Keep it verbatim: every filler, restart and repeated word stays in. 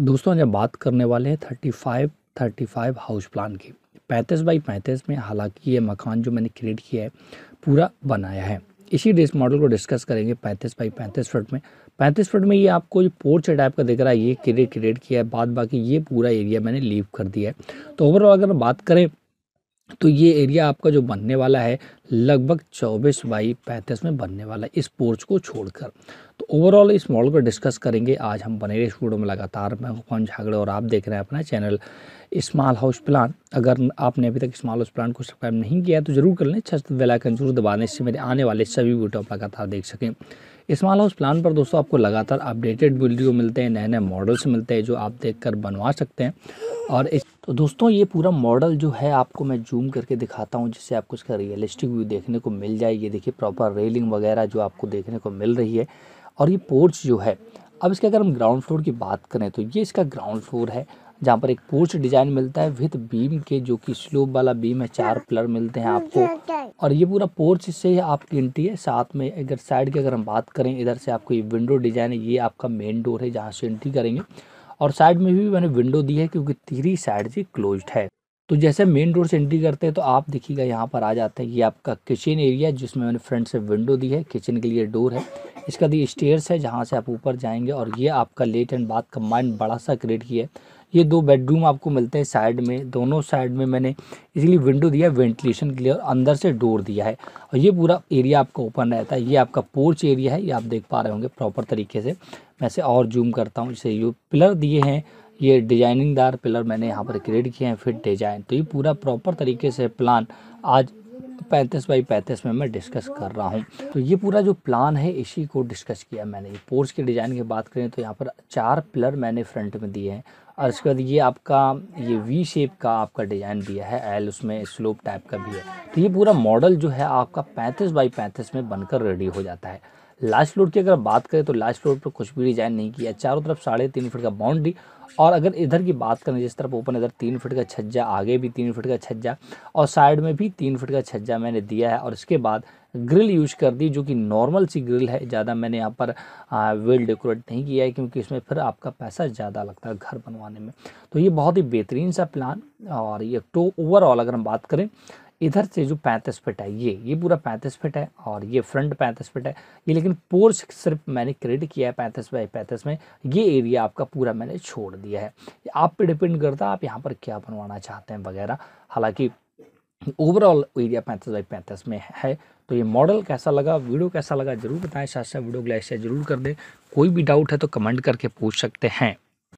दोस्तों जब बात करने वाले हैं पैंतीस पैंतीस हाउस प्लान की, पैंतीस बाई पैंतीस में हालांकि ये मकान जो मैंने क्रिएट किया है पूरा बनाया है। इसी डिस मॉडल को डिस्कस करेंगे पैंतीस बाई पैंतीस फुट में। पैंतीस फुट में ये आपको जो पोर्च टाइप का दिख रहा है ये क्रिएट क्रिएट किया है, बाद बाकी ये पूरा एरिया मैंने लीव कर दिया है। तो ओवरऑल अगर बात करें तो ये एरिया आपका जो बनने वाला है लगभग चौबीस बाई पैंतीस में बनने वाला है इस पोर्च को छोड़कर। तो ओवरऑल इस मॉडल को डिस्कस करेंगे आज। हम बने रहे स्टूडियो में लगातार। मैं पवन झागड़े और आप देख रहे हैं अपना चैनल स्मॉल हाउस प्लान। अगर आपने अभी तक स्मॉल हाउस प्लान को सब्सक्राइब नहीं किया है तो जरूर कर लें, बेल आइकन जरूर दबाने से मेरे आने वाले सभी वीडियो आप लगातार देख सकें। स्मॉल हाउस प्लान पर दोस्तों आपको लगातार अपडेटेड वीडियो मिलते हैं, नए नए मॉडल्स मिलते हैं जो आप देखकर बनवा सकते हैं। और इस तो दोस्तों ये पूरा मॉडल जो है आपको मैं जूम करके दिखाता हूँ जिससे आपको इसका रियलिस्टिक व्यू देखने को मिल जाए। ये देखिए प्रॉपर रेलिंग वगैरह जो आपको देखने को मिल रही है और ये पोर्च जो है। अब इसके अगर हम ग्राउंड फ्लोर की बात करें तो ये इसका ग्राउंड फ्लोर है जहाँ पर एक पोर्च डिज़ाइन मिलता है विथ बीम के, जो कि स्लोप वाला बीम है। चार पिलर मिलते हैं आपको और ये पूरा पोर्च से आपकी एंट्री है। साथ में अगर साइड की अगर हम बात करें, इधर से आपको ये विंडो डिज़ाइन है, ये आपका मेन डोर है जहाँ से एंट्री करेंगे। और साइड में भी मैंने विंडो दी है क्योंकि तीसरी साइड से क्लोज्ड है। तो जैसे मेन डोर से एंट्री करते हैं तो आप देखिएगा यहाँ पर आ जाते हैं। ये आपका किचन एरिया जिसमें मैंने फ्रंट से विंडो दी है, किचन के लिए डोर है। इसका दी स्टेयर्स है जहाँ से आप ऊपर जाएंगे और ये आपका लेट एंड बाथ कंबाइंड बड़ा सा क्रिएट किया है। ये दो बेडरूम आपको मिलते हैं साइड में, दोनों साइड में मैंने इसलिए विंडो दिया है वेंटिलेशन के लिए और अंदर से डोर दिया है। और ये पूरा एरिया आपका ओपन रहता है। ये आपका पोर्च एरिया है, ये आप देख पा रहे होंगे प्रॉपर तरीके से। मैं से और जूम करता हूँ। जैसे ये पिलर दिए हैं, ये डिजाइनिंगदार पिलर मैंने यहाँ पर क्रिएट किए हैं फिर डिजाइन। तो ये पूरा प्रॉपर तरीके से प्लान आज पैंतीस बाई पैंतीस में मैं डिस्कस कर रहा हूँ। तो ये पूरा जो प्लान है इसी को डिस्कस किया मैंने। ये पोर्च के डिज़ाइन की बात करें तो यहाँ पर चार पिलर मैंने फ्रंट में दिए हैं और इसके बाद ये आपका ये वी शेप का आपका डिज़ाइन दिया है, एल उसमें स्लोप टाइप का भी है। तो ये पूरा मॉडल जो है आपका पैंतीस बाई पैंतीस में बनकर रेडी हो जाता है। लास्ट फ्लोर की अगर बात करें तो लास्ट फ्लोर पर कुछ भी डिज़ाइन नहीं किया। चारों तरफ साढ़े तीन फीट का बाउंड्री और अगर इधर की बात करें जिस तरफ ओपन, इधर तीन फीट का छज्जा, आगे भी तीन फीट का छज्जा और साइड में भी तीन फीट का छज्जा मैंने दिया है। और इसके बाद ग्रिल यूज़ कर दी जो कि नॉर्मल सी ग्रिल है, ज़्यादा मैंने यहाँ पर वेल डेकोरेट नहीं किया है क्योंकि इसमें फिर आपका पैसा ज़्यादा लगता है घर बनवाने में। तो ये बहुत ही बेहतरीन सा प्लान। और ये तो ओवरऑल अगर हम बात करें इधर से जो पैंतीस फिट है ये ये पूरा पैंतीस फिट है और ये फ्रंट पैंतीस फिट है ये, लेकिन पोर्च सिर्फ मैंने क्रिएट किया है पैंतीस बाई पैंतीस में। ये एरिया आपका पूरा मैंने छोड़ दिया है। आप पे डिपेंड करता है आप यहाँ पर क्या बनवाना चाहते हैं वगैरह। हालांकि ओवरऑल एरिया पैंतीस बाई पैंतीस में है। तो ये मॉडल कैसा लगा, वीडियो कैसा लगा जरूर बताएं। साथ साथ वीडियो को लाइक शेयर जरूर कर दें। कोई भी डाउट है तो कमेंट करके पूछ सकते हैं।